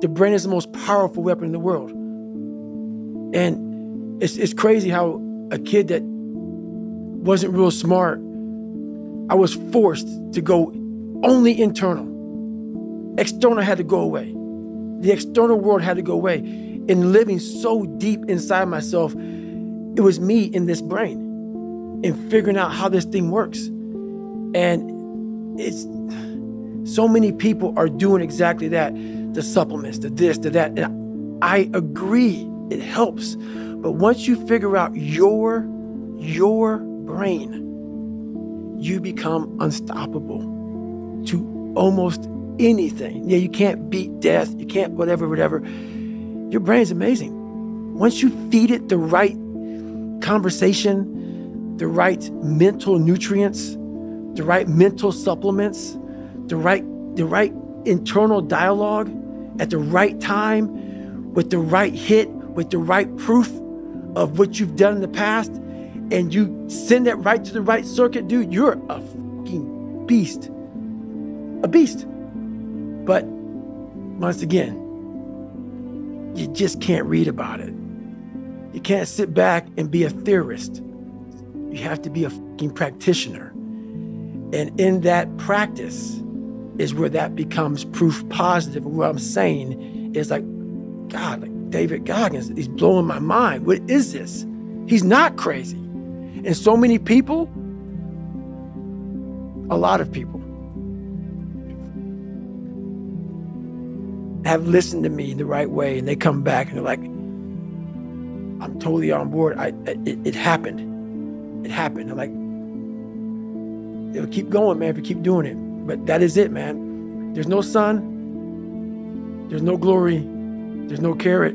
The brain is the most powerful weapon in the world. And it's crazy how a kid that wasn't real smart, I was forced to go only internal. External had to go away. The external world had to go away. And living so deep inside myself, it was me in this brain and figuring out how this thing works. And it's so many people are doing exactly that. The supplements, the this, the that. And I agree, it helps. But once you figure out your brain, you become unstoppable to almost anything. Yeah, you can't beat death. You can't whatever. Your brain's amazing. Once you feed it the right conversation, the right mental nutrients, the right mental supplements, the right internal dialogue at the right time, with the right hit, with the right proof of what you've done in the past, and you send that right to the right circuit, dude, you're a fucking beast. A beast. But once again, you just can't read about it. You can't sit back and be a theorist. You have to be a fucking practitioner. And in that practice is where that becomes proof positive. And what I'm saying is like, God, like David Goggins, he's blowing my mind. What is this? He's not crazy. And so many people, a lot of people, have listened to me the right way, and they come back and they're like, I'm totally on board. It happened. It happened. I'm like, it'll keep going, man, if you keep doing it. But that is it, man. There's no sun. There's no glory. There's no carrot.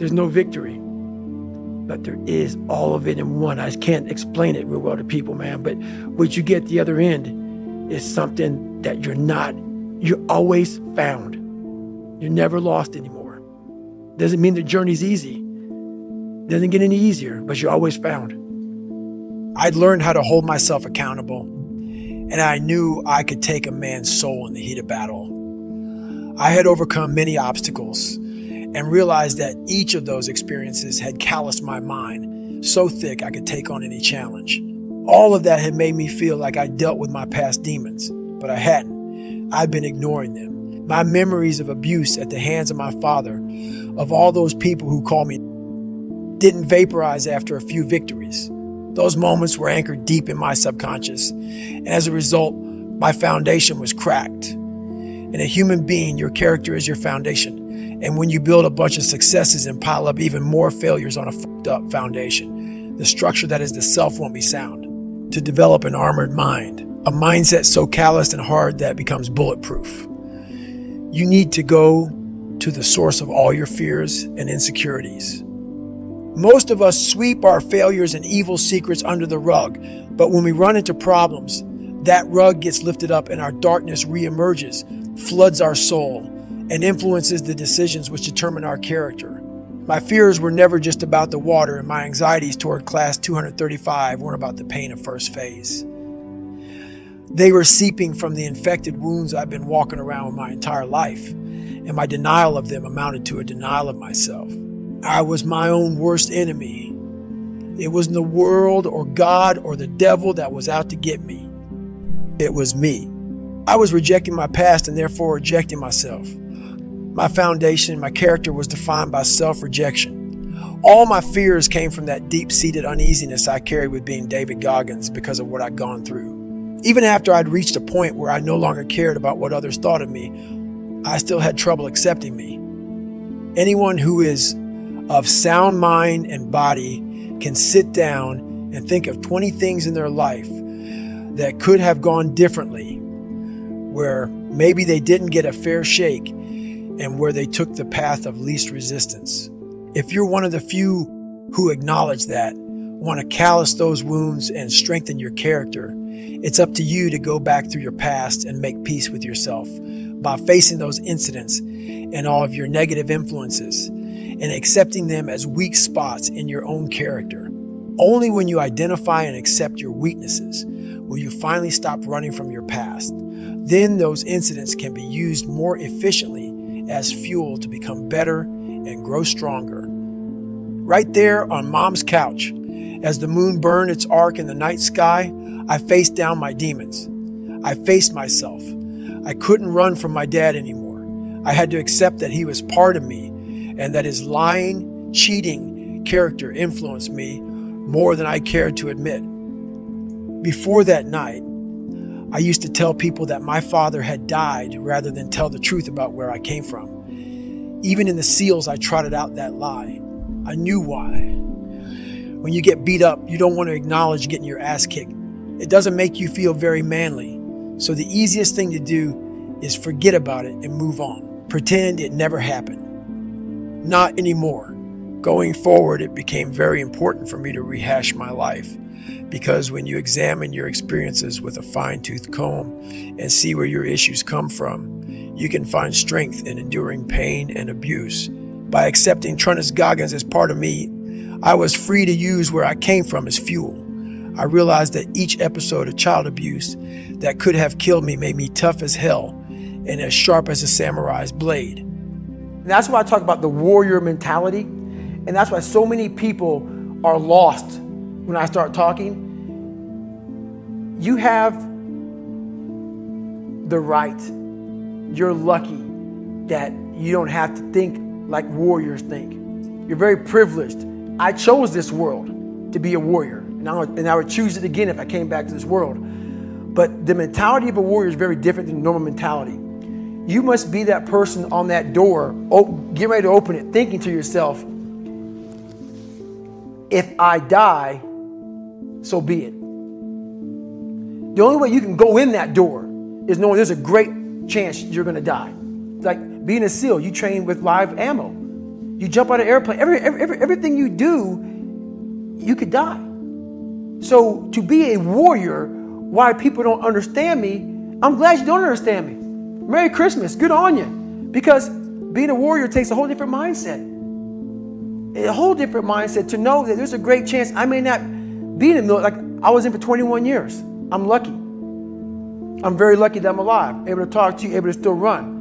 There's no victory. But there is all of it in one. I can't explain it real well to people, man. But what you get at the other end is something that you're not. You're always found. You're never lost anymore. Doesn't mean the journey's easy. Doesn't get any easier, but you're always found. I learned how to hold myself accountable, and I knew I could take a man's soul in the heat of battle. I had overcome many obstacles and realized that each of those experiences had calloused my mind so thick I could take on any challenge. All of that had made me feel like I dealt with my past demons, but I hadn't. I'd been ignoring them. My memories of abuse at the hands of my father, of all those people who called me, didn't vaporize after a few victories. Those moments were anchored deep in my subconscious, and as a result, my foundation was cracked. In a human being, your character is your foundation, and when you build a bunch of successes and pile up even more failures on a fucked up foundation, the structure that is the self won't be sound. To develop an armored mind, a mindset so calloused and hard that it becomes bulletproof, you need to go to the source of all your fears and insecurities. Most of us sweep our failures and evil secrets under the rug, but when we run into problems, that rug gets lifted up and our darkness reemerges, floods our soul, and influences the decisions which determine our character. My fears were never just about the water, and my anxieties toward Class 235 weren't about the pain of first phase. They were seeping from the infected wounds I've been walking around with my entire life, and my denial of them amounted to a denial of myself. I was my own worst enemy. It wasn't the world or God or the devil that was out to get me. It was me. I was rejecting my past and therefore rejecting myself. My foundation, my character was defined by self-rejection. All my fears came from that deep-seated uneasiness I carried with being David Goggins because of what I'd gone through. Even after I'd reached a point where I no longer cared about what others thought of me, I still had trouble accepting me. Anyone who is of sound mind and body can sit down and think of 20 things in their life that could have gone differently, where maybe they didn't get a fair shake and where they took the path of least resistance. If you're one of the few who acknowledge that, want to callous those wounds and strengthen your character, it's up to you to go back through your past and make peace with yourself by facing those incidents and all of your negative influences, and accepting them as weak spots in your own character. Only when you identify and accept your weaknesses will you finally stop running from your past. Then those incidents can be used more efficiently as fuel to become better and grow stronger. Right there on Mom's couch, as the moon burned its arc in the night sky, I faced down my demons. I faced myself. I couldn't run from my dad anymore. I had to accept that he was part of me and that his lying, cheating character influenced me more than I cared to admit. Before that night, I used to tell people that my father had died rather than tell the truth about where I came from. Even in the SEALs, I trotted out that lie. I knew why. When you get beat up, you don't want to acknowledge getting your ass kicked. It doesn't make you feel very manly. So the easiest thing to do is forget about it and move on. Pretend it never happened. Not anymore. Going forward, it became very important for me to rehash my life, because when you examine your experiences with a fine-tooth comb and see where your issues come from, you can find strength in enduring pain and abuse. By accepting Trunus Goggins as part of me, I was free to use where I came from as fuel. I realized that each episode of child abuse that could have killed me made me tough as hell and as sharp as a samurai's blade. And that's why I talk about the warrior mentality. And that's why so many people are lost when I start talking. You have the right. You're lucky that you don't have to think like warriors think. You're very privileged. I chose this world to be a warrior, and I would choose it again if I came back to this world. But the mentality of a warrior is very different than normal mentality. You must be that person on that door, get ready to open it, thinking to yourself, if I die, so be it. The only way you can go in that door is knowing there's a great chance you're going to die. It's like being a SEAL, you train with live ammo. You jump out of an airplane. Everything you do, you could die. So to be a warrior, why people don't understand me, I'm glad you don't understand me. Merry Christmas, good on you. Because being a warrior takes a whole different mindset. A whole different mindset to know that there's a great chance I may not be in the military. Like I was in for 21 years. I'm lucky. I'm very lucky that I'm alive, able to talk to you, able to still run.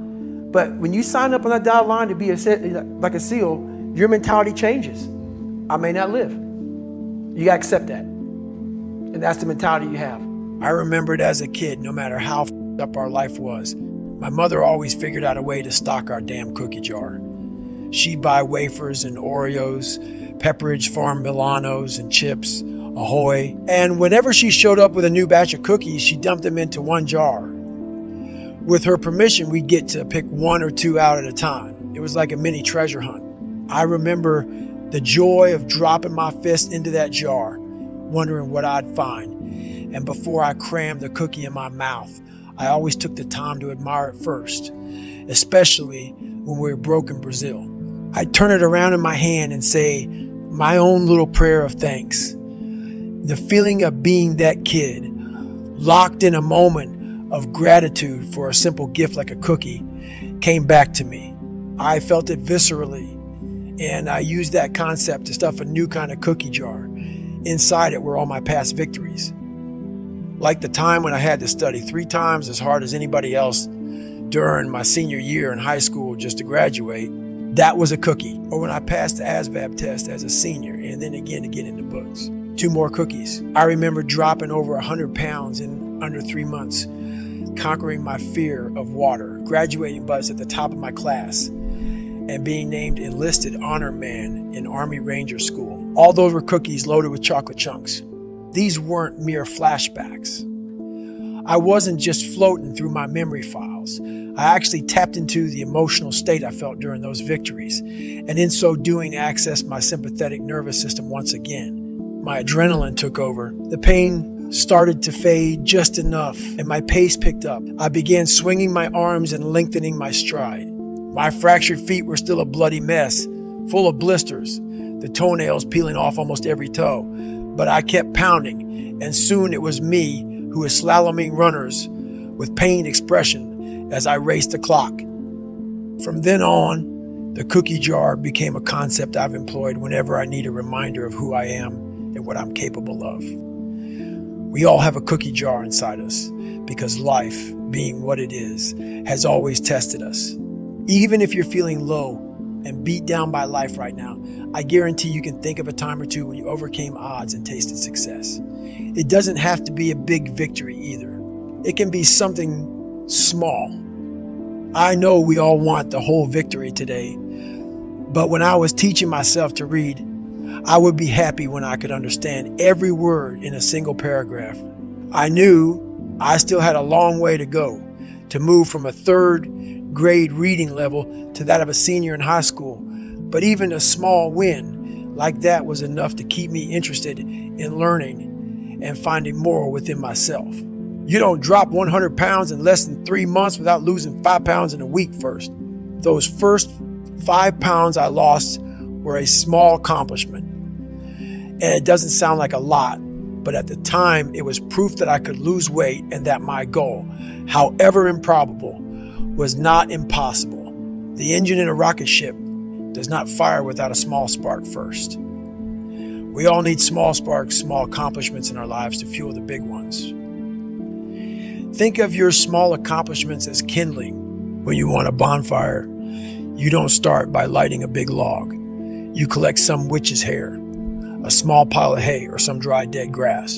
But when you sign up on that dotted line to be like a SEAL, your mentality changes. I may not live. You gotta accept that. And that's the mentality you have. I remembered as a kid, no matter how f***ed up our life was, my mother always figured out a way to stock our damn cookie jar. She'd buy wafers and Oreos, Pepperidge Farm Milanos and chips, Ahoy. And whenever she showed up with a new batch of cookies, she dumped them into one jar. With her permission, we'd get to pick one or two out at a time. It was like a mini treasure hunt. I remember the joy of dropping my fist into that jar, wondering what I'd find. And before I crammed the cookie in my mouth, I always took the time to admire it first, especially when we were broke in Brazil. I'd turn it around in my hand and say my own little prayer of thanks. The feeling of being that kid, locked in a moment of gratitude for a simple gift like a cookie, came back to me. I felt it viscerally, and I used that concept to stuff a new kind of cookie jar. Inside it were all my past victories. Like the time when I had to study 3 times as hard as anybody else during my senior year in high school just to graduate. That was a cookie. Or when I passed the ASVAB test as a senior and then again to get into BUDs. 2 more cookies. I remember dropping over 100 pounds in under 3 months, conquering my fear of water, graduating BUDs at the top of my class, and being named Enlisted Honor Man in Army Ranger School. All those were cookies loaded with chocolate chunks. These weren't mere flashbacks. I wasn't just floating through my memory files. I actually tapped into the emotional state I felt during those victories, and in so doing accessed my sympathetic nervous system once again. My adrenaline took over. The pain started to fade just enough, and my pace picked up. I began swinging my arms and lengthening my stride. My fractured feet were still a bloody mess, full of blisters, the toenails peeling off almost every toe, but I kept pounding, and soon it was me who was slaloming runners with pained expression as I raced the clock. From then on, the cookie jar became a concept I've employed whenever I need a reminder of who I am and what I'm capable of. We all have a cookie jar inside us because life, being what it is, has always tested us. Even if you're feeling low and beat down by life right now, I guarantee you can think of a time or two when you overcame odds and tasted success. It doesn't have to be a big victory either. It can be something small. I know we all want the whole victory today, but when I was teaching myself to read, I would be happy when I could understand every word in a single paragraph. I knew I still had a long way to go to move from a third grade reading level to that of a senior in high school, but even a small win like that was enough to keep me interested in learning and finding more within myself. You don't drop 100 pounds in less than 3 months without losing 5 pounds in a week first. Those first 5 pounds I lost were a small accomplishment. And it doesn't sound like a lot, but at the time it was proof that I could lose weight and that my goal, however improbable, was not impossible. The engine in a rocket ship does not fire without a small spark first. We all need small sparks, small accomplishments in our lives to fuel the big ones. Think of your small accomplishments as kindling. When you want a bonfire, you don't start by lighting a big log. You collect some witch's hair, a small pile of hay, or some dry dead grass.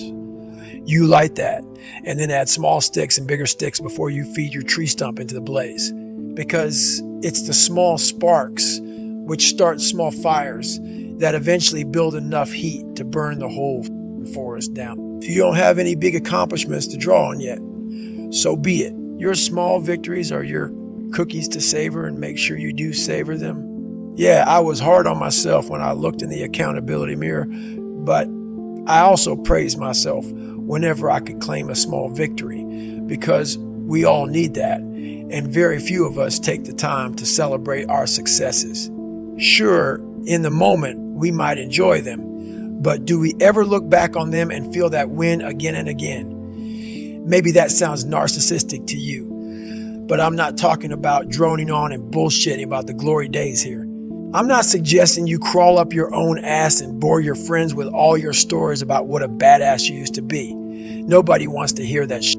You light that and then add small sticks and bigger sticks before you feed your tree stump into the blaze, because it's the small sparks which start small fires that eventually build enough heat to burn the whole forest down. If you don't have any big accomplishments to draw on yet, so be it. Your small victories are your cookies to savor, and make sure you do savor them. Yeah, I was hard on myself when I looked in the accountability mirror, but I also praised myself whenever I could claim a small victory, because we all need that, and very few of us take the time to celebrate our successes. Sure, in the moment, we might enjoy them, but do we ever look back on them and feel that win again and again? Maybe that sounds narcissistic to you, but I'm not talking about droning on and bullshitting about the glory days here. I'm not suggesting you crawl up your own ass and bore your friends with all your stories about what a badass you used to be. Nobody wants to hear that shit.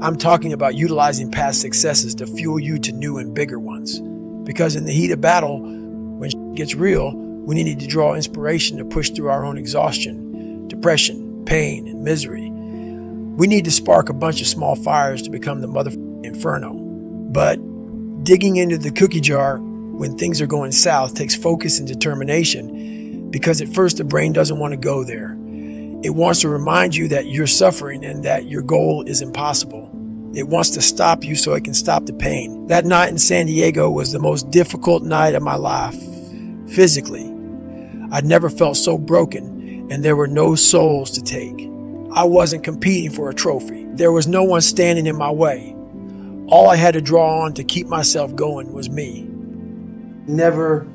I'm talking about utilizing past successes to fuel you to new and bigger ones. Because in the heat of battle, when shit gets real, we need to draw inspiration to push through our own exhaustion, depression, pain, and misery. We need to spark a bunch of small fires to become the motherfucking inferno. But digging into the cookie jar when things are going south takes focus and determination, because at first the brain doesn't want to go there. It wants to remind you that you're suffering and that your goal is impossible. It wants to stop you so it can stop the pain. That night in San Diego was the most difficult night of my life, physically. I'd never felt so broken, and there were no souls to take. I wasn't competing for a trophy. There was no one standing in my way. All I had to draw on to keep myself going was me. Never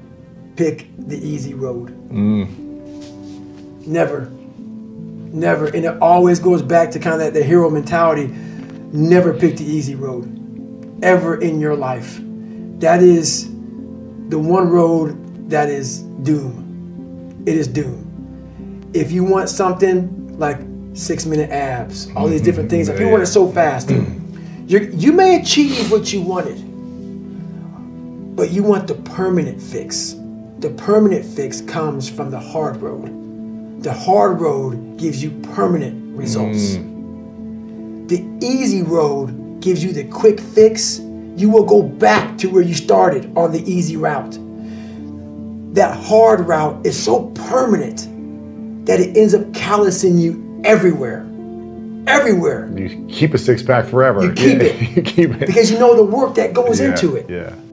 pick the easy road. Never. Never. And it always goes back to kind of the hero mentality. Never pick the easy road, ever in your life. That is the one road that is doom. It is doom. If you want something like 6-minute abs, all these different things. If you want it so fast, you may achieve what you wanted, but you want the permanent fix. The permanent fix comes from the hard road. The hard road gives you permanent results. The easy road gives you the quick fix. You will go back to where you started on the easy route. That hard route is so permanent that it ends up callousing you everywhere. Everywhere. You keep a six-pack forever. You keep it. You keep it. Because you know the work that goes into it. Yeah.